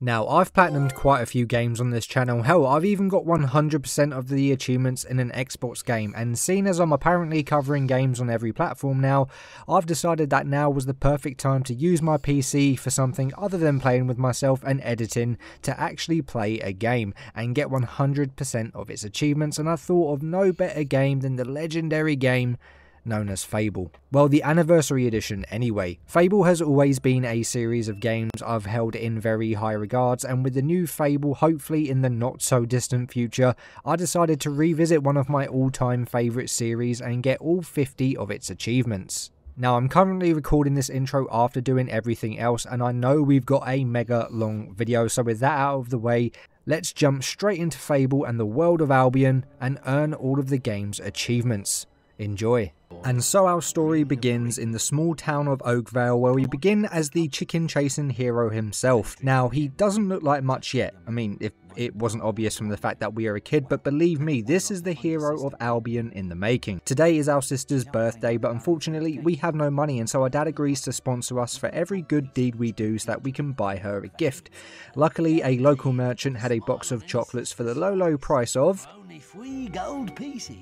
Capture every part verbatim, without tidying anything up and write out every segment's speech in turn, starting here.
Now, I've platinumed quite a few games on this channel, hell, I've even got one hundred percent of the achievements in an Xbox game, and seeing as I'm apparently covering games on every platform now, I've decided that now was the perfect time to use my P C for something other than playing with myself and editing to actually play a game, and get one hundred percent of its achievements, and I thought of no better game than the legendary game known as Fable. Well, the anniversary edition anyway. Fable has always been a series of games I've held in very high regards, and with the new Fable hopefully in the not so distant future, I decided to revisit one of my all-time favourite series and get all fifty of its achievements. Now, I'm currently recording this intro after doing everything else, and I know we've got a mega long video, so with that out of the way, let's jump straight into Fable and the world of Albion and earn all of the game's achievements. Enjoy. And so our story begins in the small town of Oakvale, where we begin as the chicken chasing hero himself. Now, he doesn't look like much yet. I mean, if it wasn't obvious from the fact that we are a kid, but believe me, this is the hero of Albion in the making. Today is our sister's birthday, but unfortunately we have no money, and so our dad agrees to sponsor us for every good deed we do so that we can buy her a gift. Luckily, a local merchant had a box of chocolates for the low low price of only three gold pieces.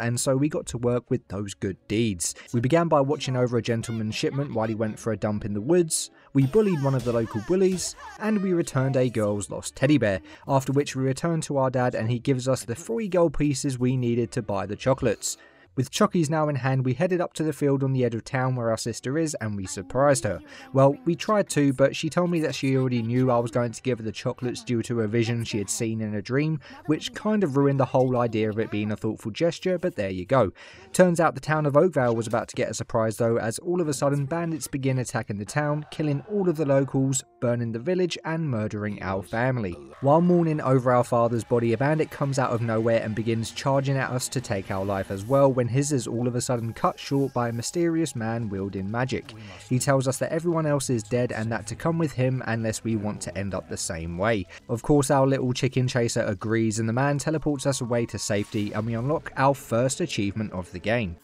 And so we got to work with those good deeds. We began by watching over a gentleman's shipment while he went for a dump in the woods, we bullied one of the local bullies, and we returned a girl's lost teddy bear, after which we returned to our dad and he gives us the three gold pieces we needed to buy the chocolates. With chockies now in hand, we headed up to the field on the edge of town where our sister is, and we surprised her. Well, we tried to, but she told me that she already knew I was going to give her the chocolates due to a vision she had seen in a dream, which kind of ruined the whole idea of it being a thoughtful gesture, but there you go. Turns out the town of Oakvale was about to get a surprise though, as all of a sudden bandits begin attacking the town, killing all of the locals, burning the village, and murdering our family. While mourning over our father's body, a bandit comes out of nowhere and begins charging at us to take our life as well, when his is all of a sudden cut short by a mysterious man wielding magic. He tells us that everyone else is dead and that to come with him unless we want to end up the same way. Of course, our little chicken chaser agrees and the man teleports us away to safety, and we unlock our first achievement of the game.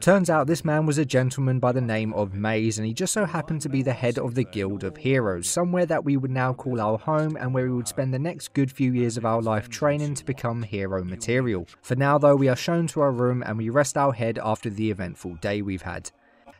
Turns out this man was a gentleman by the name of Maze, and he just so happened to be the head of the Guild of Heroes, somewhere that we would now call our home and where we would spend the next good few years of our life training to become hero material. For now though, we are shown to our room and we rest our head after the eventful day we've had.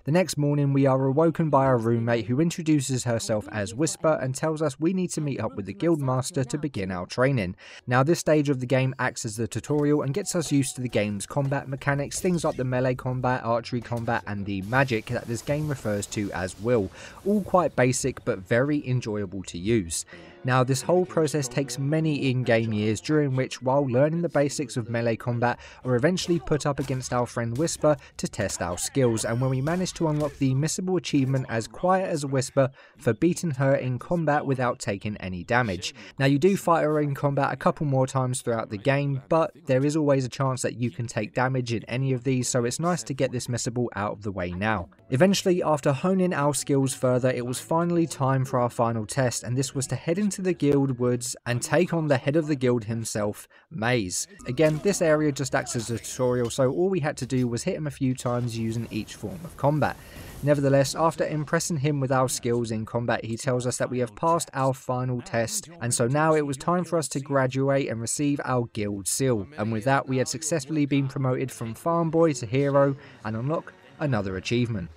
The next morning we are awoken by our roommate, who introduces herself as Whisper and tells us we need to meet up with the Guildmaster to begin our training. Now, this stage of the game acts as the tutorial and gets us used to the game's combat mechanics, things like the melee combat, archery combat, and the magic that this game refers to as will. All quite basic but very enjoyable to use. Now, this whole process takes many in-game years, during which, while learning the basics of melee combat, are eventually put up against our friend Whisper to test our skills, and when we manage to unlock the missable achievement as Quiet as a Whisper for beating her in combat without taking any damage. Now, you do fight her in combat a couple more times throughout the game, but there is always a chance that you can take damage in any of these, so it's nice to get this missable out of the way now. Eventually, after honing our skills further, it was finally time for our final test, and this was to head in to the guild woods and take on the head of the guild himself, Maze. Again, this area just acts as a tutorial, so all we had to do was hit him a few times using each form of combat. Nevertheless, after impressing him with our skills in combat, he tells us that we have passed our final test, and so now it was time for us to graduate and receive our guild seal, and with that we had successfully been promoted from farm boy to hero and unlock another achievement.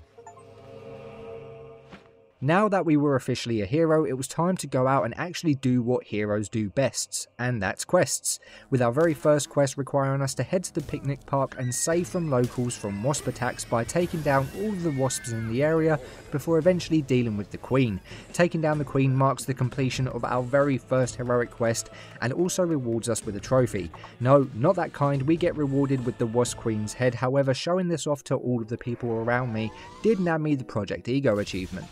Now that we were officially a hero, it was time to go out and actually do what heroes do best, and that's quests, with our very first quest requiring us to head to the picnic park and save from locals from wasp attacks by taking down all the wasps in the area before eventually dealing with the Queen. Taking down the Queen marks the completion of our very first heroic quest and also rewards us with a trophy. No, not that kind, we get rewarded with the Wasp Queen's head, however showing this off to all of the people around me did land me the Project Ego achievement.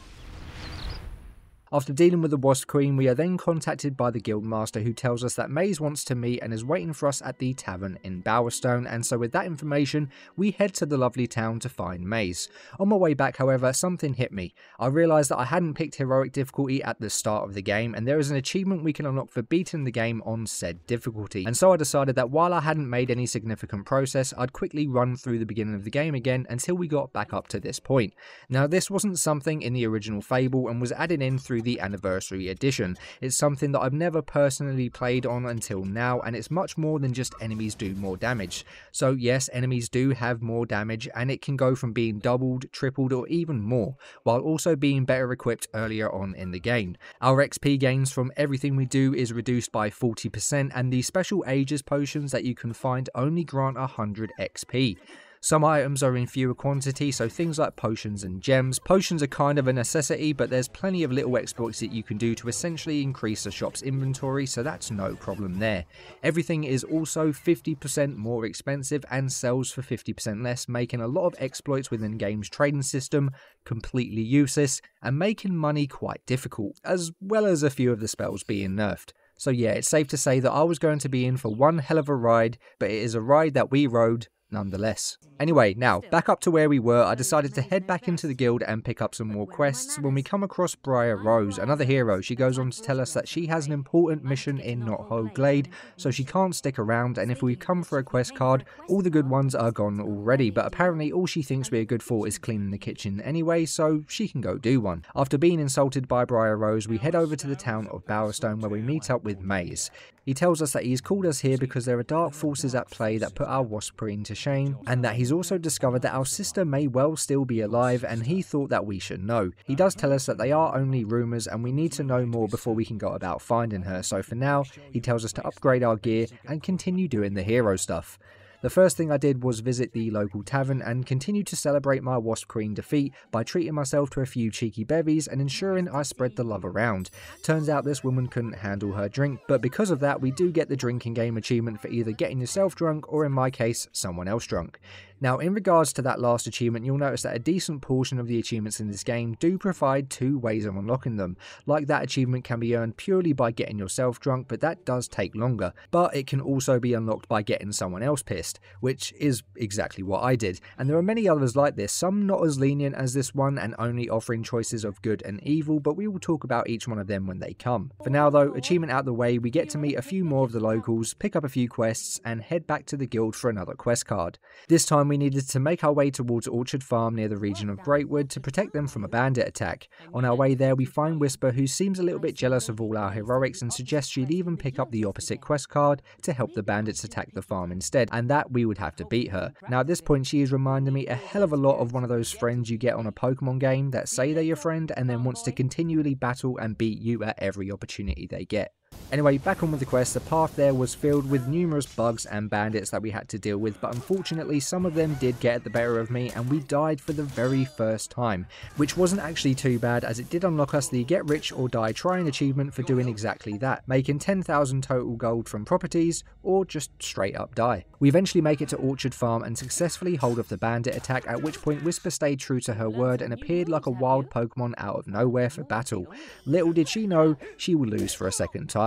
After dealing with the Wasp Queen, we are then contacted by the Guildmaster, who tells us that Maze wants to meet and is waiting for us at the tavern in Bowerstone, and so with that information, we head to the lovely town to find Maze. On my way back, however, something hit me. I realised that I hadn't picked heroic difficulty at the start of the game, and there is an achievement we can unlock for beating the game on said difficulty, and so I decided that while I hadn't made any significant progress, I'd quickly run through the beginning of the game again until we got back up to this point. Now, this wasn't something in the original Fable and was added in through through the Anniversary Edition. It's something that I've never personally played on until now, and it's much more than just enemies do more damage. So yes, enemies do have more damage, and it can go from being doubled, tripled, or even more, while also being better equipped earlier on in the game. Our X P gains from everything we do is reduced by forty percent, and the special Aegis potions that you can find only grant one hundred X P. Some items are in fewer quantity, so things like potions and gems. Potions are kind of a necessity, but there's plenty of little exploits that you can do to essentially increase the shop's inventory, so that's no problem there. Everything is also fifty percent more expensive and sells for fifty percent less, making a lot of exploits within game's trading system completely useless and making money quite difficult, as well as a few of the spells being nerfed. So yeah, it's safe to say that I was going to be in for one hell of a ride, but it is a ride that we rode nonetheless. Anyway, now back up to where we were. I decided to head back into the guild and pick up some more quests when we come across Briar Rose, another hero. She goes on to tell us that she has an important mission in Knothole Glade, so she can't stick around, and if we come for a quest card, all the good ones are gone already, but apparently all she thinks we're good for is cleaning the kitchen anyway, so she can go do one. After being insulted by Briar Rose, we head over to the town of Bowerstone where we meet up with Maze. He tells us that he's called us here because there are dark forces at play that put our wasp queen to shame, and that he's also discovered that our sister may well still be alive, and he thought that we should know. He does tell us that they are only rumours and we need to know more before we can go about finding her, so for now he tells us to upgrade our gear and continue doing the hero stuff. The first thing I did was visit the local tavern and continue to celebrate my Wasp Queen defeat by treating myself to a few cheeky bevies and ensuring I spread the love around. Turns out this woman couldn't handle her drink, but because of that we do get the drinking game achievement for either getting yourself drunk or, in my case, someone else drunk. Now, in regards to that last achievement, you'll notice that a decent portion of the achievements in this game do provide two ways of unlocking them. Like, that achievement can be earned purely by getting yourself drunk, but that does take longer. But it can also be unlocked by getting someone else pissed, which is exactly what I did. And there are many others like this, some not as lenient as this one and only offering choices of good and evil, but we will talk about each one of them when they come. For now though, achievement out the way, we get to meet a few more of the locals, pick up a few quests, and head back to the guild for another quest card. This time we needed to make our way towards Orchard Farm near the region of Greatwood to protect them from a bandit attack. On our way there we find Whisper, who seems a little bit jealous of all our heroics and suggests she'd even pick up the opposite quest card to help the bandits attack the farm instead, and that we would have to beat her. Now at this point she is reminding me a hell of a lot of one of those friends you get on a Pokemon game that say they're your friend and then wants to continually battle and beat you at every opportunity they get. Anyway, back on with the quest. The path there was filled with numerous bugs and bandits that we had to deal with, but unfortunately some of them did get the better of me and we died for the very first time, which wasn't actually too bad as it did unlock us the Get Rich or Die Trying achievement for doing exactly that, making ten thousand total gold from properties or just straight up die. We eventually make it to Orchard Farm and successfully hold off the bandit attack, at which point Whisper stayed true to her word and appeared like a wild Pokemon out of nowhere for battle. Little did she know she would lose for a second time.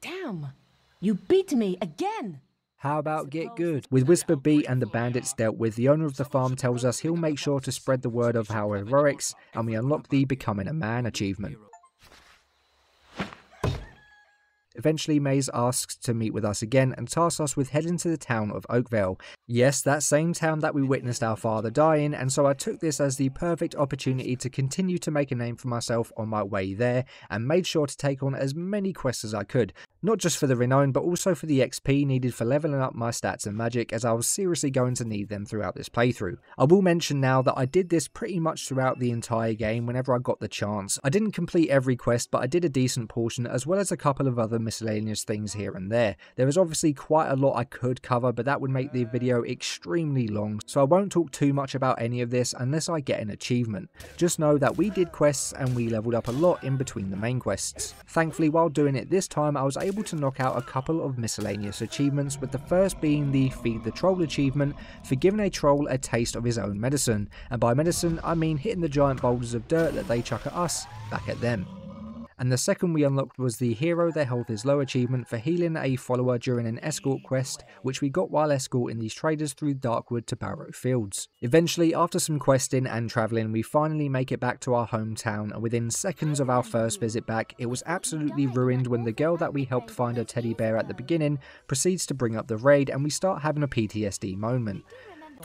Damn, you beat me again! How about get good? With Whisper beat and the bandits dealt with, the owner of the farm tells us he'll make sure to spread the word of our heroics, and we unlock the Becoming a Man achievement. Eventually Maze asks to meet with us again and tasks us with heading to the town of Oakvale. Yes, that same town that we witnessed our father die in, and so I took this as the perfect opportunity to continue to make a name for myself on my way there and made sure to take on as many quests as I could. Not just for the renown, but also for the X P needed for leveling up my stats and magic, as I was seriously going to need them throughout this playthrough. I will mention now that I did this pretty much throughout the entire game whenever I got the chance. I didn't complete every quest, but I did a decent portion, as well as a couple of other miscellaneous things here and there. There was obviously quite a lot I could cover, but that would make the video extremely long, so I won't talk too much about any of this unless I get an achievement. Just know that we did quests and we leveled up a lot in between the main quests. Thankfully, while doing it this time, I was able to knock out a couple of miscellaneous achievements, with the first being the Feed the Troll achievement for giving a troll a taste of his own medicine, and by medicine I mean hitting the giant boulders of dirt that they chuck at us back at them. And the second we unlocked was the Hero Their Health Is Low achievement for healing a follower during an escort quest, which we got while escorting these traders through Darkwood to Barrow Fields. Eventually, after some questing and travelling, we finally make it back to our hometown, and within seconds of our first visit back, it was absolutely ruined when the girl that we helped find her teddy bear at the beginning proceeds to bring up the raid, and we start having a P T S D moment.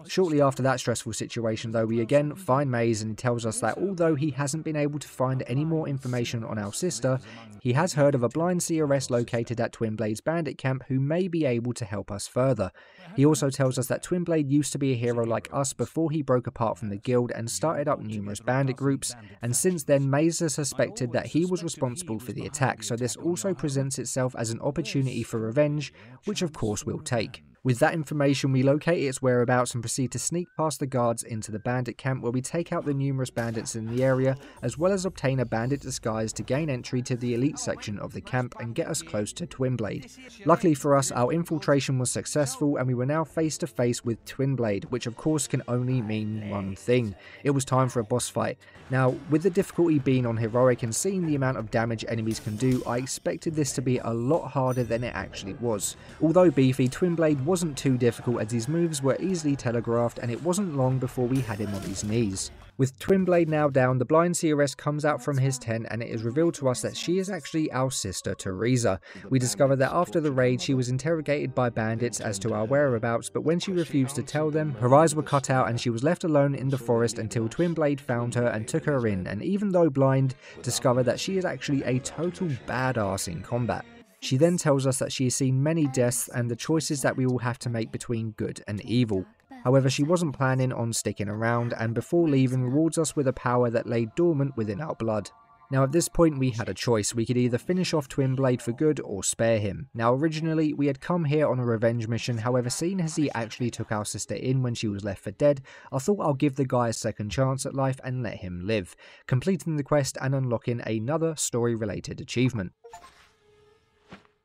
Shortly after that stressful situation though, we again find Maze, and he tells us that although he hasn't been able to find any more information on our sister, he has heard of a blind seeress located at Twinblade's bandit camp who may be able to help us further. He also tells us that Twinblade used to be a hero like us before he broke apart from the guild and started up numerous bandit groups, and since then Maze has suspected that he was responsible for the attack, so this also presents itself as an opportunity for revenge, which of course we'll take. With that information, we locate its whereabouts and proceed to sneak past the guards into the bandit camp, where we take out the numerous bandits in the area, as well as obtain a bandit disguise to gain entry to the elite section of the camp and get us close to Twinblade. Luckily for us, our infiltration was successful and we were now face to face with Twinblade, which of course can only mean one thing. It was time for a boss fight. Now, with the difficulty being on heroic and seeing the amount of damage enemies can do, I expected this to be a lot harder than it actually was. Although beefy, Twinblade wasn't too difficult as his moves were easily telegraphed, and it wasn't long before we had him on his knees. With Twinblade now down, the blind seeress comes out from his tent and it is revealed to us that she is actually our sister Teresa. We discover that after the raid she was interrogated by bandits as to our whereabouts, but when she refused to tell them, her eyes were cut out and she was left alone in the forest until Twinblade found her and took her in, and even though blind, discover that she is actually a total badass in combat. She then tells us that she has seen many deaths and the choices that we will have to make between good and evil. However, she wasn't planning on sticking around, and before leaving rewards us with a power that lay dormant within our blood. Now at this point we had a choice. We could either finish off Twinblade for good or spare him. Now originally we had come here on a revenge mission, however seeing as he actually took our sister in when she was left for dead, I thought I'll give the guy a second chance at life and let him live, completing the quest and unlocking another story related achievement.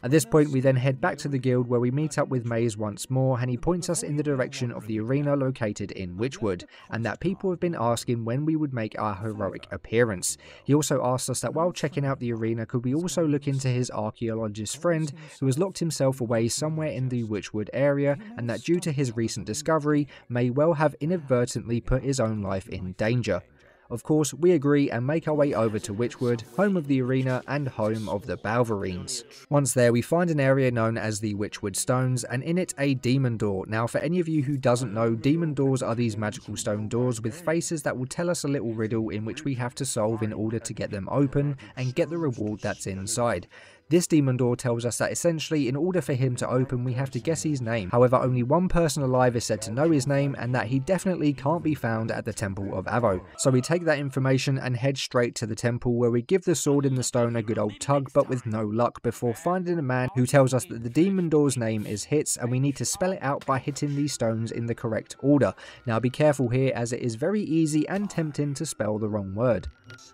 At this point we then head back to the guild, where we meet up with Maze once more, and he points us in the direction of the arena located in Witchwood, and that people have been asking when we would make our heroic appearance. He also asks us that while checking out the arena, could we also look into his archaeologist friend who has locked himself away somewhere in the Witchwood area, and that due to his recent discovery may well have inadvertently put his own life in danger. Of course, we agree and make our way over to Witchwood, home of the arena and home of the Balverines. Once there, we find an area known as the Witchwood Stones, and in it a demon door. Now, for any of you who doesn't know, demon doors are these magical stone doors with faces that will tell us a little riddle in which we have to solve in order to get them open and get the reward that's inside. This demon door tells us that essentially in order for him to open we have to guess his name. However, only one person alive is said to know his name, and that he definitely can't be found at the Temple of Avo. So we take that information and head straight to the temple, where we give the sword in the stone a good old tug, but with no luck, before finding a man who tells us that the demon door's name is Hits, and we need to spell it out by hitting these stones in the correct order. Now be careful here, as it is very easy and tempting to spell the wrong word.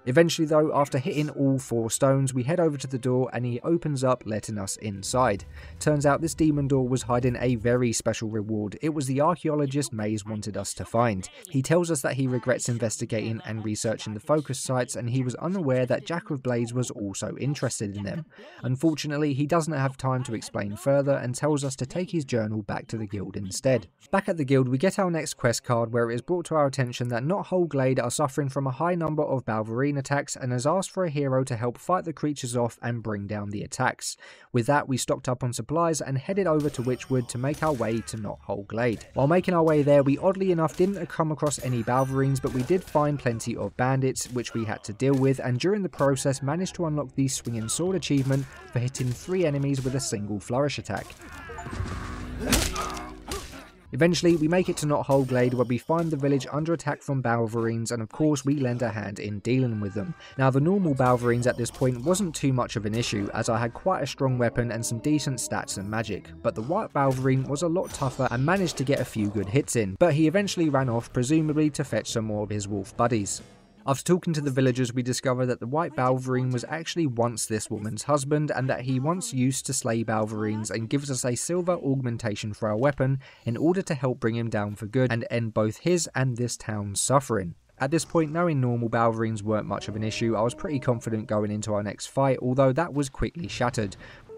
Eventually though, after hitting all four stones, we head over to the door and he opens up, letting us inside. Turns out this demon door was hiding a very special reward. It was the archaeologist Maze wanted us to find. He tells us that he regrets investigating and researching the focus sites, and he was unaware that Jack of Blades was also interested in them. Unfortunately, he doesn't have time to explain further and tells us to take his journal back to the guild instead. Back at the guild, we get our next quest card, where it is brought to our attention that Knothole Glade are suffering from a high number of Balverine attacks and has asked for a hero to help fight the creatures off and bring down the attacks. With that, we stocked up on supplies and headed over to Witchwood to make our way to Knothole Glade. While making our way there, we oddly enough didn't come across any Balverines, but we did find plenty of bandits which we had to deal with, and during the process managed to unlock the Swinging Sword achievement for hitting three enemies with a single flourish attack. Eventually, we make it to Knothole Glade, where we find the village under attack from Balverines, and of course we lend a hand in dealing with them. Now the normal Balverines at this point wasn't too much of an issue, as I had quite a strong weapon and some decent stats and magic, but the white Balverine was a lot tougher and managed to get a few good hits in, but he eventually ran off, presumably to fetch some more of his wolf buddies. After talking to the villagers, we discover that the white Balverine was actually once this woman's husband, and that he once used to slay Balverines, and gives us a silver augmentation for our weapon in order to help bring him down for good and end both his and this town's suffering. At this point, knowing normal Balverines weren't much of an issue, I was pretty confident going into our next fight, although that was quickly shattered,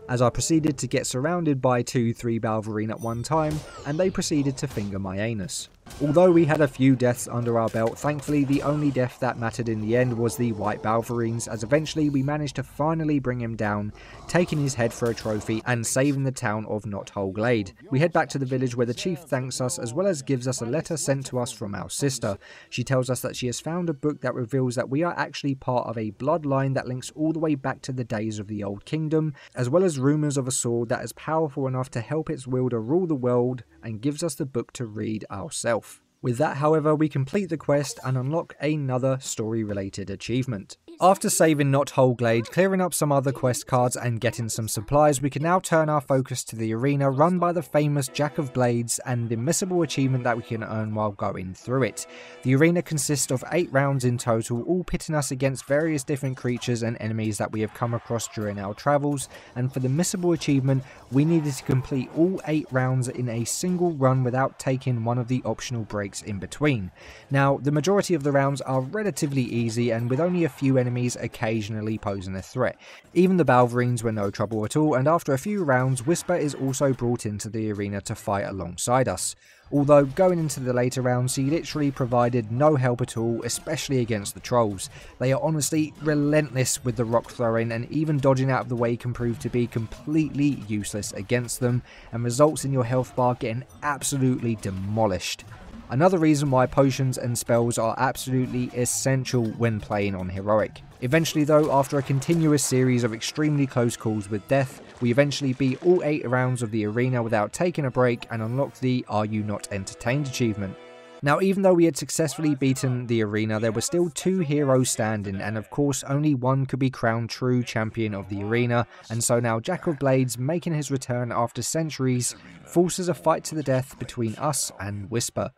as I proceeded to get surrounded by two, three Balverine at one time, and they proceeded to finger my anus. Although we had a few deaths under our belt, thankfully the only death that mattered in the end was the White Balverines, as eventually we managed to finally bring him down, taking his head for a trophy and saving the town of Knothole Glade. We head back to the village where the chief thanks us as well as gives us a letter sent to us from our sister. She tells us that she has found a book that reveals that we are actually part of a bloodline that links all the way back to the days of the Old Kingdom, as well as rumours of a sword that is powerful enough to help its wielder rule the world, and gives us the book to read ourselves. With that, however, we complete the quest and unlock another story-related achievement. After saving Knothole Glade, clearing up some other quest cards and getting some supplies, we can now turn our focus to the arena run by the famous Jack of Blades and the missable achievement that we can earn while going through it. The arena consists of eight rounds in total, all pitting us against various different creatures and enemies that we have come across during our travels, and for the missable achievement, we needed to complete all eight rounds in a single run without taking one of the optional breaks in between. Now, the majority of the rounds are relatively easy and with only a few enemies occasionally posing a threat. Even the Balverines were no trouble at all, and after a few rounds, Whisper is also brought into the arena to fight alongside us. Although, going into the later rounds, he literally provided no help at all, especially against the trolls. They are honestly relentless with the rock throwing, and even dodging out of the way can prove to be completely useless against them, and results in your health bar getting absolutely demolished. Another reason why potions and spells are absolutely essential when playing on Heroic. Eventually though, after a continuous series of extremely close calls with death, we eventually beat all eight rounds of the arena without taking a break and unlock the Are You Not Entertained achievement. Now, even though we had successfully beaten the arena, there were still two heroes standing, and of course only one could be crowned true champion of the arena, and so now Jack of Blades, making his return after centuries, forces a fight to the death between us and Whisper.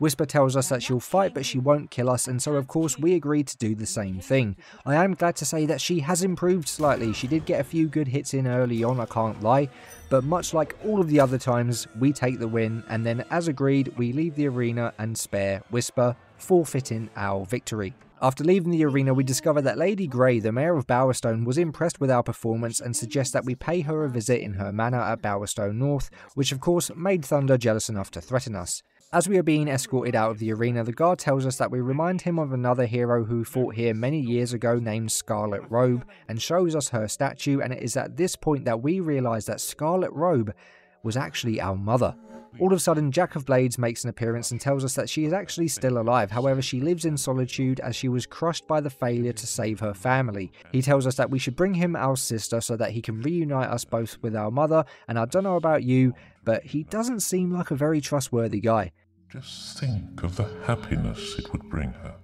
Whisper tells us that she'll fight but she won't kill us, and so of course we agreed to do the same thing. I am glad to say that she has improved slightly. She did get a few good hits in early on, I can't lie, but much like all of the other times, we take the win, and then as agreed we leave the arena and spare Whisper, forfeiting our victory. After leaving the arena, we discover that Lady Grey, the Mayor of Bowerstone, was impressed with our performance and suggests that we pay her a visit in her manor at Bowerstone North, which of course made Thunder jealous enough to threaten us. As we are being escorted out of the arena, the guard tells us that we remind him of another hero who fought here many years ago named Scarlet Robe, and shows us her statue, and it is at this point that we realise that Scarlet Robe was actually our mother. All of a sudden, Jack of Blades makes an appearance and tells us that she is actually still alive, however she lives in solitude as she was crushed by the failure to save her family. He tells us that we should bring him our sister so that he can reunite us both with our mother, and I don't know about you, but he doesn't seem like a very trustworthy guy. Just think of the happiness it would bring her.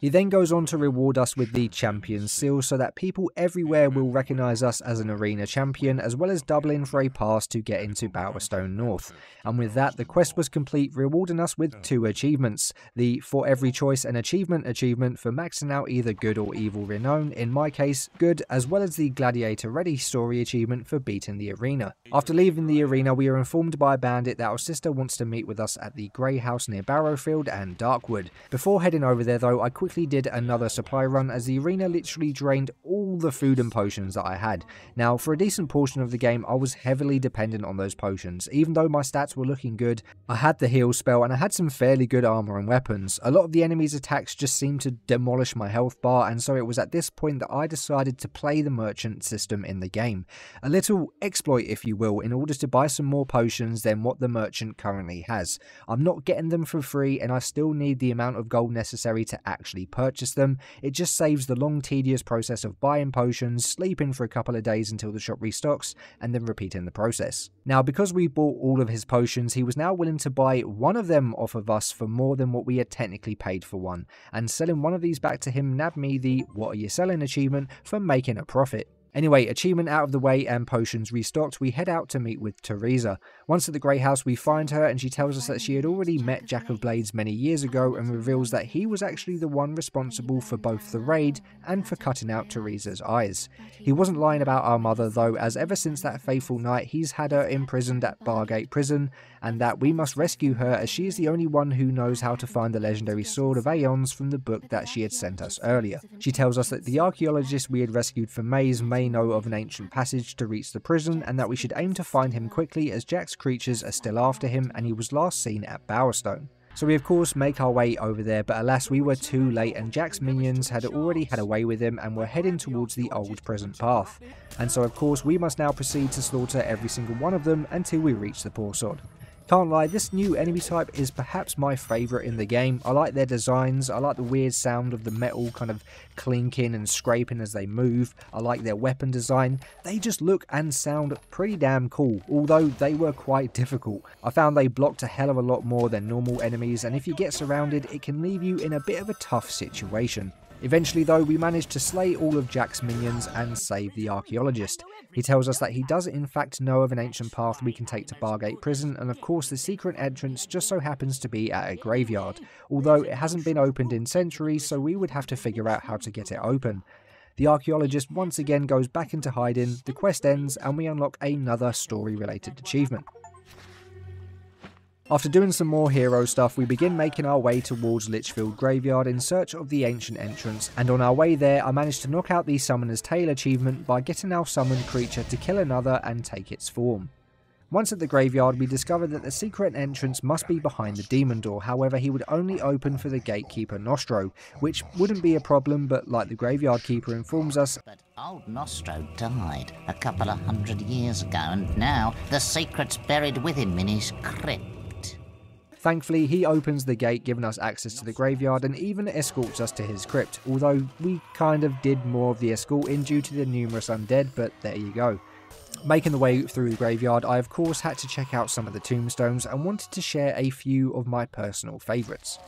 He then goes on to reward us with the Champion Seal so that people everywhere will recognise us as an arena champion, as well as doubling for a pass to get into Bowerstone North. And with that, the quest was complete, rewarding us with two achievements. The For Every Choice and Achievement achievement for maxing out either good or evil renown, in my case, good, as well as the Gladiator Ready story achievement for beating the arena. After leaving the arena, we are informed by a bandit that our sister wants to meet with us at the Grey House near Barrowfield and Darkwood. Before heading over there though, I quickly did another supply run as the arena literally drained all the food and potions that I had. Now, for a decent portion of the game I was heavily dependent on those potions. Even though my stats were looking good, I had the heal spell and I had some fairly good armor and weapons. A lot of the enemy's attacks just seemed to demolish my health bar, and so it was at this point that I decided to play the merchant system in the game. A little exploit, if you will, in order to buy some more potions than what the merchant currently has. I'm not getting them for free and I still need the amount of gold necessary to actually purchase them. It just saves the long tedious process of buying potions, sleeping for a couple of days until the shop restocks, and then repeating the process. Now, because we bought all of his potions, he was now willing to buy one of them off of us for more than what we had technically paid for one, and selling one of these back to him nabbed me the What Are You Selling achievement for making a profit. Anyway, achievement out of the way and potions restocked, we head out to meet with Teresa. Once at the Grey House, we find her and she tells us that she had already met Jack of Blades many years ago, and reveals that he was actually the one responsible for both the raid and for cutting out Teresa's eyes. He wasn't lying about our mother though, as ever since that fateful night he's had her imprisoned at Bargate Prison, and that we must rescue her as she is the only one who knows how to find the legendary Sword of Aeons from the book that she had sent us earlier. She tells us that the archaeologist we had rescued for Maze may know of an ancient passage to reach the prison, and that we should aim to find him quickly as Jack's creatures are still after him and he was last seen at Bowerstone. So we of course make our way over there, but alas we were too late and Jack's minions had already had a way with him and were heading towards the old present path. And so of course we must now proceed to slaughter every single one of them until we reach the poor sod. Can't lie, this new enemy type is perhaps my favourite in the game. I like their designs, I like the weird sound of the metal kind of clinking and scraping as they move, I like their weapon design, they just look and sound pretty damn cool, although they were quite difficult. I found they blocked a hell of a lot more than normal enemies, and if you get surrounded it can leave you in a bit of a tough situation. Eventually though we managed to slay all of Jack's minions and save the archaeologist. He tells us that he does in fact know of an ancient path we can take to Bargate Prison, and of course the secret entrance just so happens to be at a graveyard, although it hasn't been opened in centuries so we would have to figure out how to get it open. The archaeologist once again goes back into hiding, the quest ends and we unlock another story related achievement. After doing some more hero stuff, we begin making our way towards Litchfield Graveyard in search of the ancient entrance, and on our way there I managed to knock out the Summoner's Tale achievement by getting our summoned creature to kill another and take its form. Once at the graveyard we discover that the secret entrance must be behind the demon door, however he would only open for the gatekeeper Nostro, which wouldn't be a problem, but like the graveyard keeper informs us, "But old Nostro died a couple of hundred years ago and now the secret's buried with him in his crypt." Thankfully, he opens the gate, giving us access to the graveyard and even escorts us to his crypt, although we kind of did more of the escorting due to the numerous undead, but there you go. Making the way through the graveyard, I of course had to check out some of the tombstones and wanted to share a few of my personal favourites.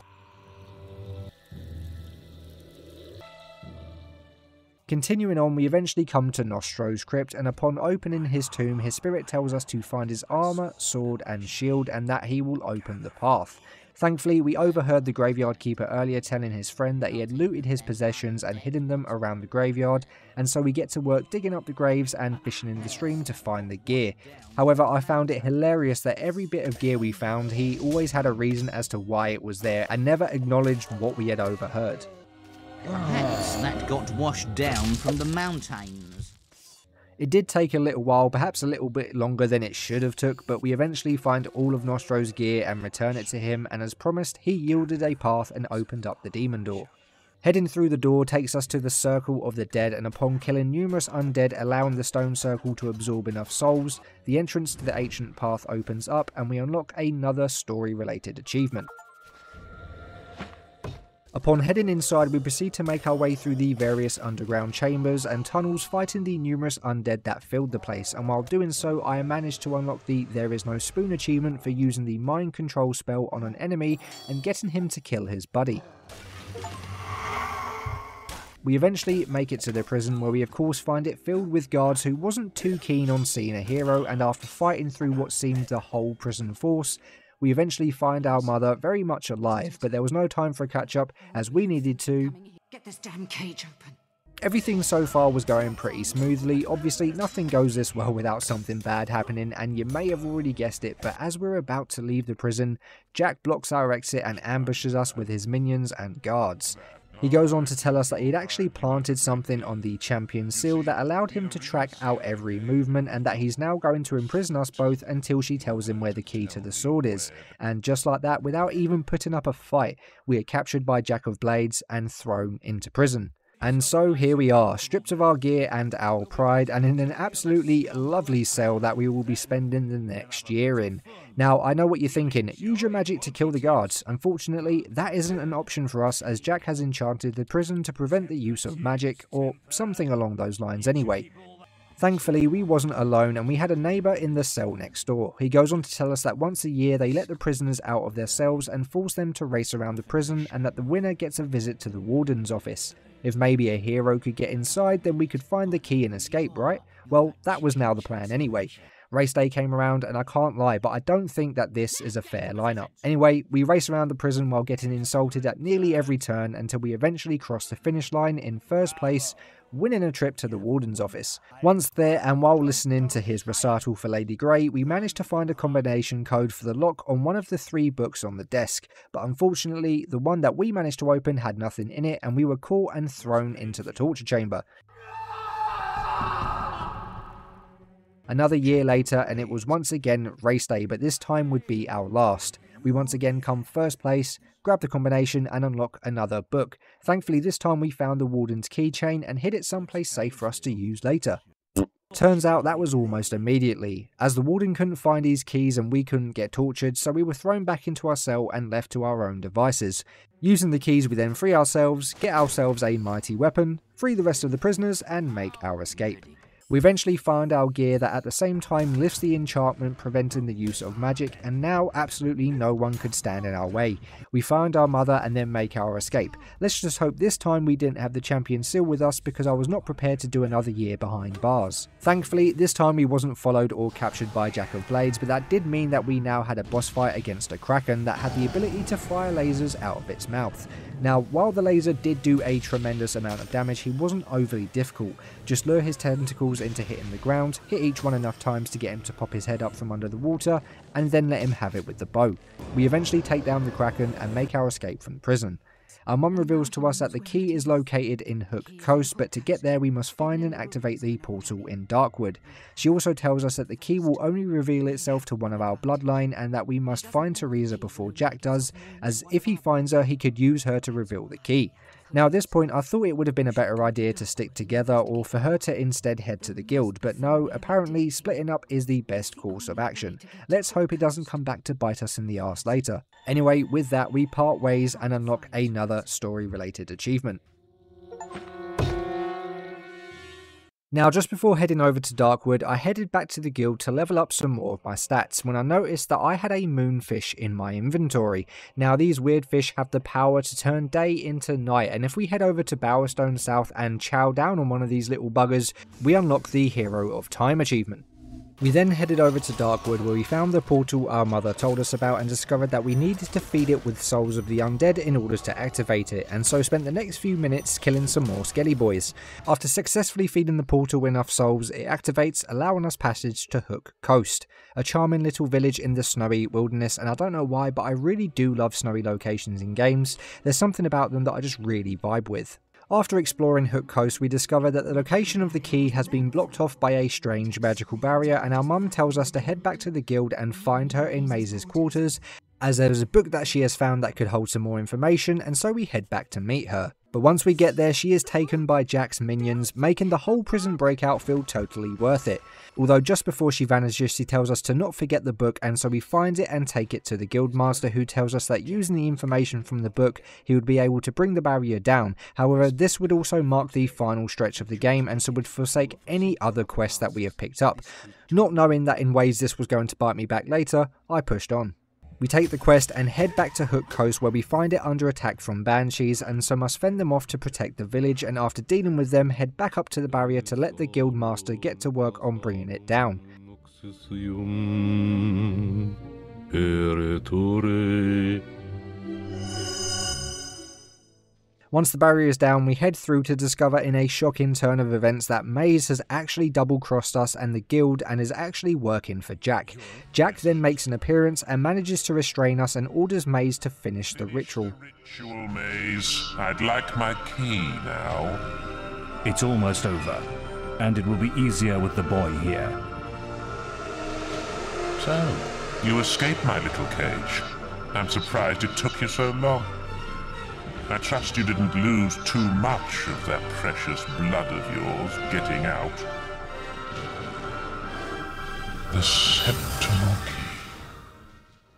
Continuing on, we eventually come to Nostro's crypt, and upon opening his tomb his spirit tells us to find his armour, sword and shield, and that he will open the path. Thankfully we overheard the graveyard keeper earlier telling his friend that he had looted his possessions and hidden them around the graveyard, and so we get to work digging up the graves and fishing in the stream to find the gear. However, I found it hilarious that every bit of gear we found he always had a reason as to why it was there and never acknowledged what we had overheard. Perhaps that got washed down from the mountains. It did take a little while, perhaps a little bit longer than it should have took, but we eventually find all of Nostro's gear and return it to him, and as promised he yielded a path and opened up the demon door. Heading through the door takes us to the Circle of the Dead, and upon killing numerous undead allowing the stone circle to absorb enough souls, the entrance to the ancient path opens up and we unlock another story related achievement. Upon heading inside we proceed to make our way through the various underground chambers and tunnels fighting the numerous undead that filled the place, and while doing so I managed to unlock the There Is No Spoon achievement for using the mind control spell on an enemy and getting him to kill his buddy. We eventually make it to the prison, where we of course find it filled with guards who wasn't too keen on seeing a hero, and after fighting through what seemed the whole prison force, we eventually find our mother very much alive, but there was no time for a catch-up as we needed to get this damn cage open. Everything so far was going pretty smoothly. Obviously nothing goes this well without something bad happening, and you may have already guessed it, but as we're about to leave the prison, Jack blocks our exit and ambushes us with his minions and guards. He goes on to tell us that he'd actually planted something on the champion seal that allowed him to track out every movement, and that he's now going to imprison us both until she tells him where the key to the sword is. And just like that, without even putting up a fight, we are captured by Jack of Blades and thrown into prison. And so here we are, stripped of our gear and our pride, and in an absolutely lovely cell that we will be spending the next year in. Now I know what you're thinking, use your magic to kill the guards. Unfortunately that isn't an option for us, as Jack has enchanted the prison to prevent the use of magic, or something along those lines anyway. Thankfully we wasn't alone, and we had a neighbour in the cell next door. He goes on to tell us that once a year they let the prisoners out of their cells and force them to race around the prison, and that the winner gets a visit to the warden's office. If maybe a hero could get inside then we could find the key and escape, right? Well, that was now the plan anyway. Race day came around, and I can't lie, but I don't think that this is a fair lineup. Anyway, we race around the prison while getting insulted at nearly every turn until we eventually cross the finish line in first place, winning a trip to the warden's office. Once there, and while listening to his recital for Lady Grey, we managed to find a combination code for the lock on one of the three books on the desk, but unfortunately the one that we managed to open had nothing in it, and we were caught and thrown into the torture chamber. Another year later and it was once again race day, but this time would be our last. we once again come first place, grab the combination and unlock another book. Thankfully this time we found the Warden's keychain and hid it someplace safe for us to use later. Turns out that was almost immediately, as the Warden couldn't find his keys and we couldn't get tortured, so we were thrown back into our cell and left to our own devices. Using the keys we then free ourselves, get ourselves a mighty weapon, free the rest of the prisoners and make our escape. We eventually find our gear that at the same time lifts the enchantment preventing the use of magic, and now absolutely no one could stand in our way. We find our mother and then make our escape. Let's just hope this time we didn't have the champion seal with us, because I was not prepared to do another year behind bars. Thankfully this time we wasn't followed or captured by Jack of Blades, but that did mean that we now had a boss fight against a Kraken that had the ability to fire lasers out of its mouth. Now, while the laser did do a tremendous amount of damage, he wasn't overly difficult. Just lure his tentacles into hitting the ground, hit each one enough times to get him to pop his head up from under the water, and then let him have it with the bow. We eventually take down the Kraken and make our escape from prison. Our mum reveals to us that the key is located in Hook Coast, but to get there we must find and activate the portal in Darkwood. She also tells us that the key will only reveal itself to one of our bloodline and that we must find Teresa before Jack does, as if he finds her he could use her to reveal the key. Now at this point I thought it would have been a better idea to stick together or for her to instead head to the guild, but no, apparently splitting up is the best course of action. Let's hope it doesn't come back to bite us in the arse later. Anyway, with that we part ways and unlock another story related achievement. Now just before heading over to Darkwood, I headed back to the guild to level up some more of my stats when I noticed that I had a moonfish in my inventory. Now these weird fish have the power to turn day into night, and if we head over to Bowerstone South and chow down on one of these little buggers, we unlock the Hero of Time achievement. We then headed over to Darkwood where we found the portal our mother told us about and discovered that we needed to feed it with souls of the undead in order to activate it, and so spent the next few minutes killing some more skelly boys. After successfully feeding the portal enough souls, it activates, allowing us passage to Hook Coast, a charming little village in the snowy wilderness, and I don't know why but I really do love snowy locations in games. There's something about them that I just really vibe with. After exploring Hook Coast, we discover that the location of the key has been blocked off by a strange magical barrier, and our mum tells us to head back to the guild and find her in Maze's quarters, as there is a book that she has found that could hold some more information, and so we head back to meet her. But once we get there, she is taken by Jack's minions, making the whole prison breakout feel totally worth it. Although just before she vanishes, she tells us to not forget the book, and so we find it and take it to the Guildmaster, who tells us that using the information from the book, he would be able to bring the barrier down. However, this would also mark the final stretch of the game, and so would forsake any other quests that we have picked up. Not knowing that in ways this was going to bite me back later, I pushed on. We take the quest and head back to Hook Coast where we find it under attack from banshees, and so must fend them off to protect the village, and after dealing with them head back up to the barrier to let the Guildmaster get to work on bringing it down. Once the barrier is down, we head through to discover in a shocking turn of events that Maze has actually double-crossed us and the guild and is actually working for Jack. Jack then makes an appearance and manages to restrain us and orders Maze to finish the ritual. Finish the ritual, Maze. I'd like my key now. It's almost over, and it will be easier with the boy here. So, you escaped my little cage. I'm surprised it took you so long. I trust you didn't lose too much of that precious blood of yours getting out. The Septimal Key.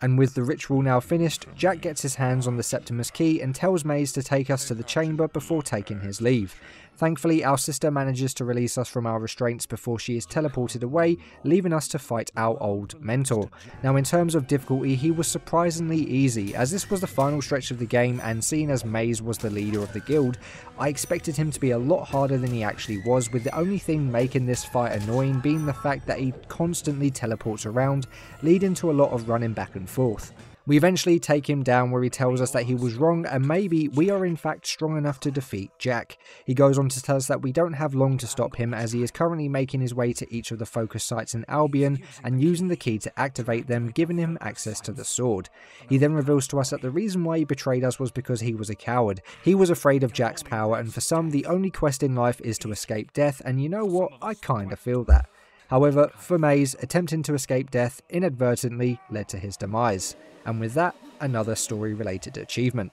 And with the ritual now finished, Jack gets his hands on the Septimus Key and tells Maze to take us to the chamber before taking his leave. Thankfully, our sister manages to release us from our restraints before she is teleported away, leaving us to fight our old mentor. Now in terms of difficulty, he was surprisingly easy, as this was the final stretch of the game, and seeing as Maze was the leader of the guild, I expected him to be a lot harder than he actually was, with the only thing making this fight annoying being the fact that he constantly teleports around, leading to a lot of running back and forth. We eventually take him down where he tells us that he was wrong and maybe we are in fact strong enough to defeat Jack. He goes on to tell us that we don't have long to stop him, as he is currently making his way to each of the focus sites in Albion and using the key to activate them, giving him access to the sword. He then reveals to us that the reason why he betrayed us was because he was a coward. He was afraid of Jack's power, and for some the only quest in life is to escape death, and you know what, I kinda feel that. However, for Maze, attempting to escape death inadvertently led to his demise, and with that, another story-related achievement.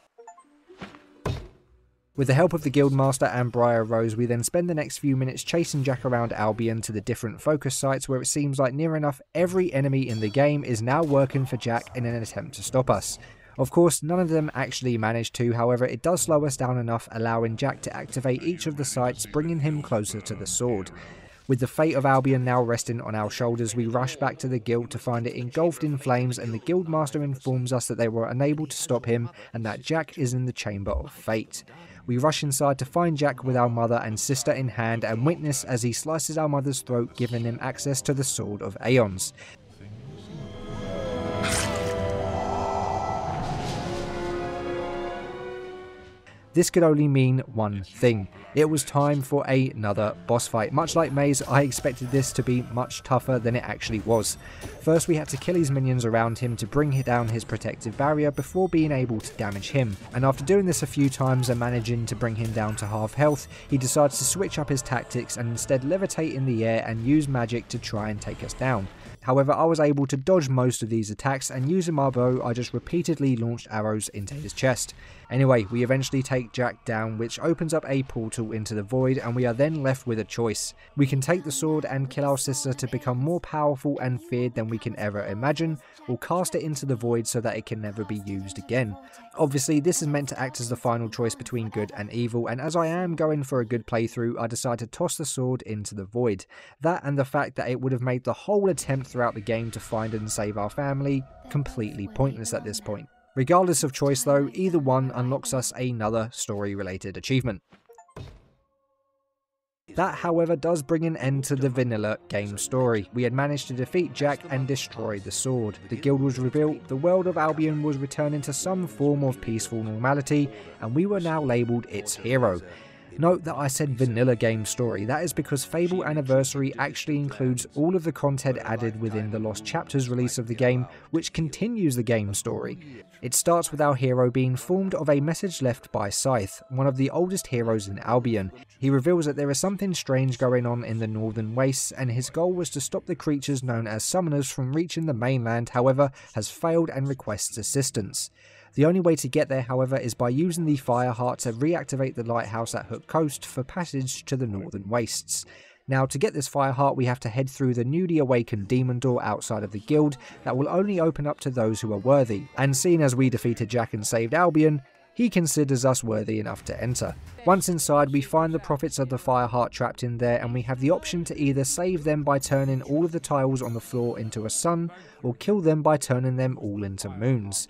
With the help of the Guildmaster and Briar Rose, we then spend the next few minutes chasing Jack around Albion to the different focus sites where it seems like near enough every enemy in the game is now working for Jack in an attempt to stop us. Of course, none of them actually manage to, however it does slow us down enough, allowing Jack to activate each of the sites, bringing him closer to the sword. With the fate of Albion now resting on our shoulders, we rush back to the guild to find it engulfed in flames, and the Guildmaster informs us that they were unable to stop him and that Jack is in the Chamber of Fate. We rush inside to find Jack with our mother and sister in hand and witness as he slices our mother's throat, giving him access to the Sword of Aeons. This could only mean one thing. It was time for another boss fight. Much like Maze, I expected this to be much tougher than it actually was. First we had to kill his minions around him to bring down his protective barrier before being able to damage him, and after doing this a few times and managing to bring him down to half health, he decides to switch up his tactics and instead levitate in the air and use magic to try and take us down. However, I was able to dodge most of these attacks, and using my bow, I just repeatedly launched arrows into his chest. Anyway, we eventually take Jack down, which opens up a portal into the void, and we are then left with a choice. We can take the sword and kill our sister to become more powerful and feared than we can ever imagine, or cast it into the void so that it can never be used again. Obviously, this is meant to act as the final choice between good and evil, and as I am going for a good playthrough, I decide to toss the sword into the void. That and the fact that it would have made the whole attempt throughout the game to find and save our family completely pointless at this point. Regardless of choice though, either one unlocks us another story-related achievement. That, however, does bring an end to the vanilla game story. We had managed to defeat Jack and destroy the sword. The guild was rebuilt, the world of Albion was returning to some form of peaceful normality, and we were now labelled its hero. Note that I said vanilla game story. That is because Fable Anniversary actually includes all of the content added within the Lost Chapters release of the game, which continues the game story. It starts with our hero being informed of a message left by Scythe, one of the oldest heroes in Albion. He reveals that there is something strange going on in the Northern Wastes, and his goal was to stop the creatures known as Summoners from reaching the mainland, however, has failed and requests assistance. The only way to get there, however, is by using the Fireheart to reactivate the lighthouse at Hook Coast for passage to the Northern Wastes. Now, to get this Fireheart, we have to head through the newly awakened demon door outside of the guild that will only open up to those who are worthy, and seeing as we defeated Jack and saved Albion, he considers us worthy enough to enter. Once inside, we find the prophets of the Fireheart trapped in there, and we have the option to either save them by turning all of the tiles on the floor into a sun, or kill them by turning them all into moons.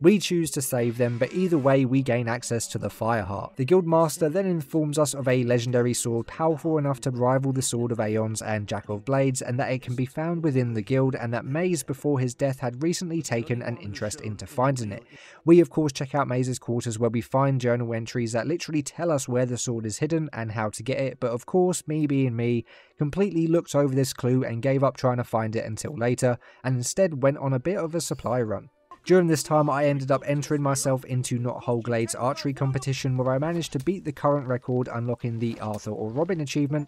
We choose to save them, but either way we gain access to the Fireheart. The Guildmaster then informs us of a legendary sword powerful enough to rival the Sword of Aeons and Jack of Blades, and that it can be found within the guild, and that Maze before his death had recently taken an interest into finding it. We of course check out Maze's quarters, where we find journal entries that literally tell us where the sword is hidden and how to get it, but of course, me being me, completely looked over this clue and gave up trying to find it until later, and instead went on a bit of a supply run. During this time, I ended up entering myself into Knothole Glade's archery competition, where I managed to beat the current record, unlocking the Arthur or Robin achievement.